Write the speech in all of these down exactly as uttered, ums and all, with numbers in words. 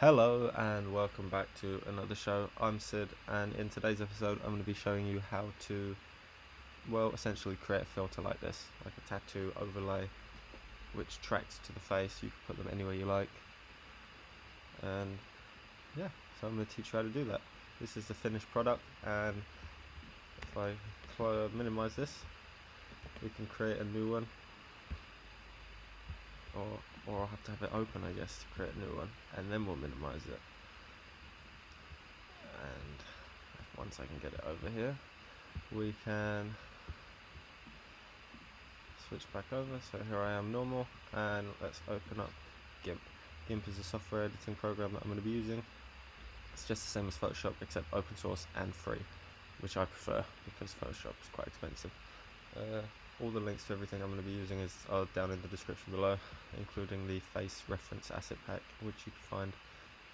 Hello and welcome back to another show. I'm Sid, and in today's episode I'm going to be showing you how to, well, essentially create a filter like this, like a tattoo overlay which tracks to the face. You can put them anywhere you like, and yeah, so I'm going to teach you how to do that. This is the finished product, and if I minimize this, we can create a new one, or or I'll have to have it open, I guess, to create a new one, and then we'll minimize it. And once I can get it over here, we can switch back over. So here I am, normal, and let's open up GIMP. GIMP is a software editing program that I'm going to be using. It's just the same as Photoshop, except open source and free, which I prefer because Photoshop is quite expensive. Uh, All the links to everything I'm going to be using is are down in the description below, including the face reference asset pack, which you can find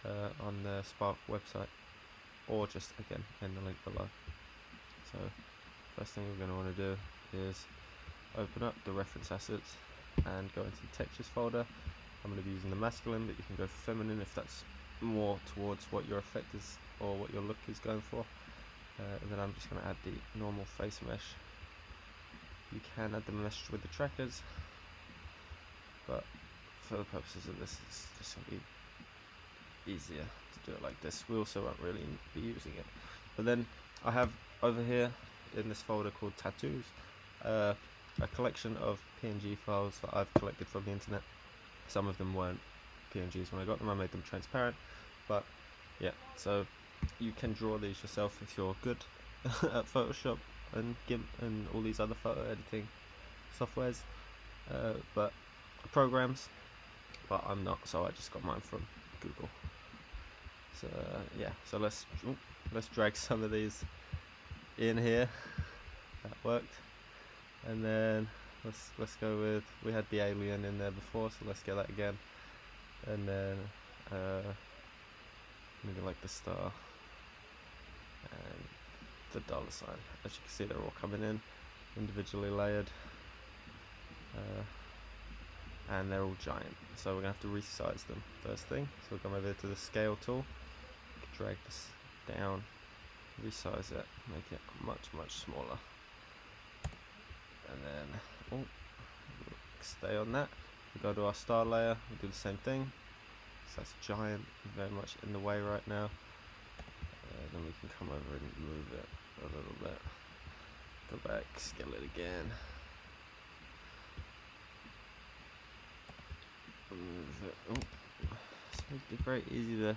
uh, on the Spark website, or just again in the link below. So first thing we're going to want to do is open up the reference assets and go into the textures folder. I'm going to be using the masculine, but you can go for feminine if that's more towards what your effect is or what your look is going for. Uh, and then I'm just going to add the normal face mesh. You can add the mesh with the trackers, but for the purposes of this, it's just going to be easier to do it like this. We also won't really be using it. But then I have over here in this folder called tattoos, uh, a collection of P N G files that I've collected from the internet. Some of them weren't P N Gs when I got them, I made them transparent. But yeah, so you can draw these yourself if you're good at Photoshop and GIMP and all these other photo editing softwares, uh, but programs, but I'm not, so I just got mine from Google. So uh, yeah, so let's ooh, let's drag some of these in here. That worked. And then let's let's go with, we had the alien in there before, so let's get that again. And then uh, maybe like the star and the dollar sign. As you can see, they're all coming in individually layered, uh, and they're all giant, so we're gonna have to resize them first thing. So we'll come over to the scale tool, drag this down, resize it, make it much much smaller, and then oh, we'll stay on that. We we'll go to our star layer, we we'll do the same thing, so that's giant, very much in the way right now. Uh, then we can come over and move it a little bit, go back, scale it again, move it. Oh, it's going to be very easy to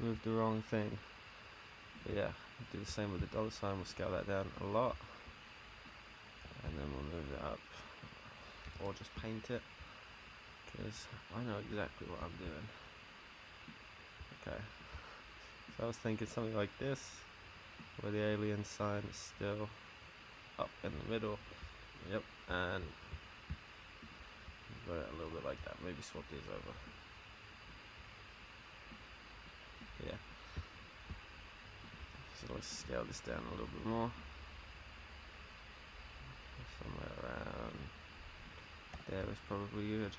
move the wrong thing. But yeah, do the same with the dollar sign, we'll scale that down a lot, and then we'll move it up, or just paint it, because I know exactly what I'm doing. Okay, so I was thinking something like this, where the alien sign is still up in the middle. Yep, and put it a little bit like that. Maybe swap these over. Yeah. So let's scale this down a little bit more. Somewhere around there is probably good.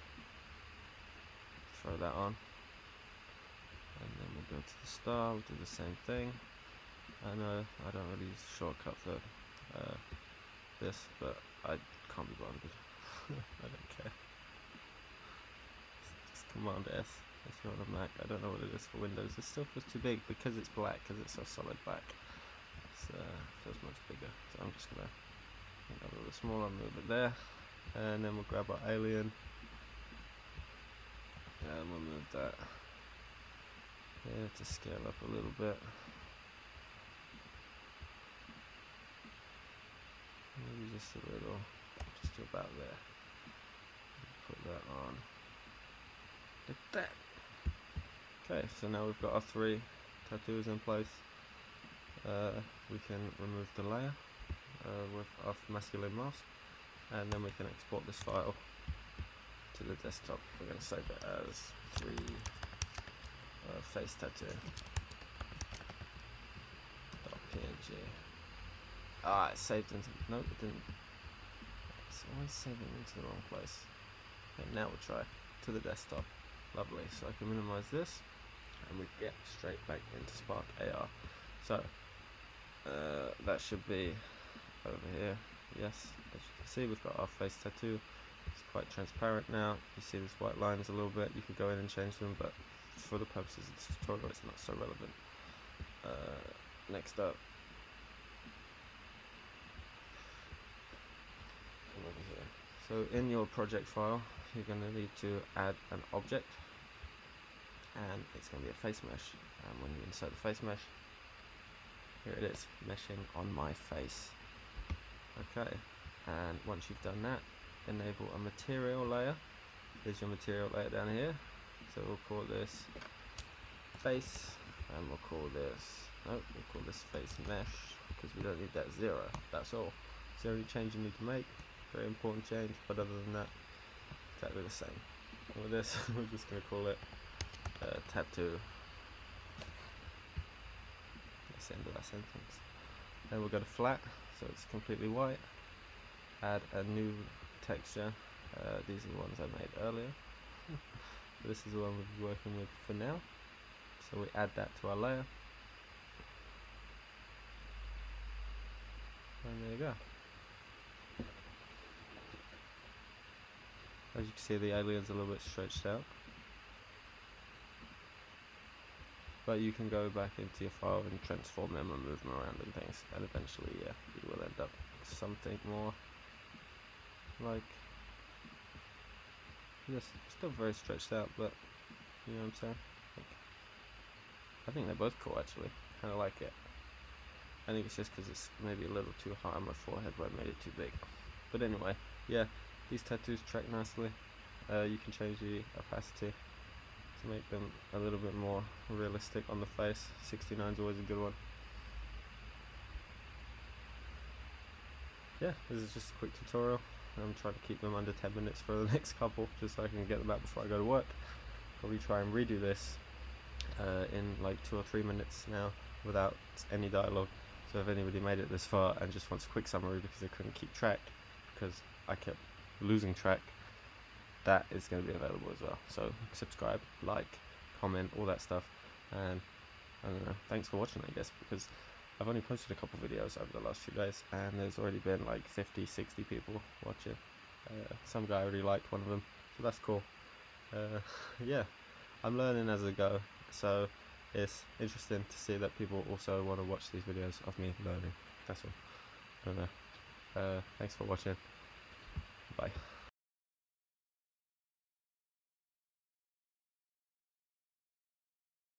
Throw that on. And then we'll go to the star, we'll do the same thing. I know I don't really use the shortcut for uh, this, but I can't be bothered. I don't care. It's just Command S if you're on a Mac. I don't know what it is for Windows. It still feels too big because it's black, because it's so solid black. So it feels much bigger. So I'm just going to make that a little smaller, move it there. And then we'll grab our alien. And we'll move that here to scale up a little bit. Maybe just a little, just about there. Put that on. Like that. Okay, so now we've got our three tattoos in place. Uh, we can remove the layer uh, with our masculine mask, and then we can export this file to the desktop. We're going to save it as three uh, face tattoo. .png. Ah, it saved into, no it didn't, it's always saving into the wrong place. Okay, now we'll try to the desktop, lovely, so I can minimize this, and we get straight back into Spark A R. So uh, that should be over here. Yes, as you can see, we've got our face tattoo. It's quite transparent now. You see these white lines a little bit. You could go in and change them, but for the purposes of this tutorial, it's not so relevant. Uh, next up, come over here. So in your project file, you're going to need to add an object, and it's going to be a face mesh. And when you insert the face mesh, here it is, meshing on my face. Okay, and once you've done that, enable a material layer. There's your material layer down here. So we'll call this face, and we'll call this, no, we'll call this face mesh, because we don't need that zero. That's all. It's the only change you need to make. Very important change, but other than that, exactly the same. And with this, we're just going to call it uh, tattoo. That's the end of that sentence. Then we'll go to flat, so it's completely white. Add a new texture. Uh, these are the ones I made earlier. This is the one we're working with for now. So we add that to our layer. And there you go. As you can see, the alien's a little bit stretched out. But you can go back into your file and transform them and move them around and things. And eventually, yeah, you will end up with something more like this. Still very stretched out, but you know what I'm saying? Like, I think they're both cool, actually. Kind of like it. I think it's just because it's maybe a little too high on my forehead where I made it too big. But anyway, yeah. These tattoos track nicely. Uh, you can change the opacity to make them a little bit more realistic on the face. sixty-nine is always a good one. Yeah, this is just a quick tutorial. I'm trying to keep them under ten minutes for the next couple, just so I can get them out before I go to work. Probably try and redo this uh, in like two or three minutes now without any dialogue. So if anybody made it this far and just wants a quick summary because they couldn't keep track, because I kept losing track, that is going to be available as well. So subscribe, like, comment, all that stuff, and I don't know, thanks for watching, I guess, because I've only posted a couple videos over the last few days and there's already been like fifty sixty people watching. Uh, some guy already liked one of them, so that's cool. Uh, yeah, I'm learning as I go, so it's interesting to see that people also want to watch these videos of me learning. That's all. I don't know. Uh, thanks for watching. Bye.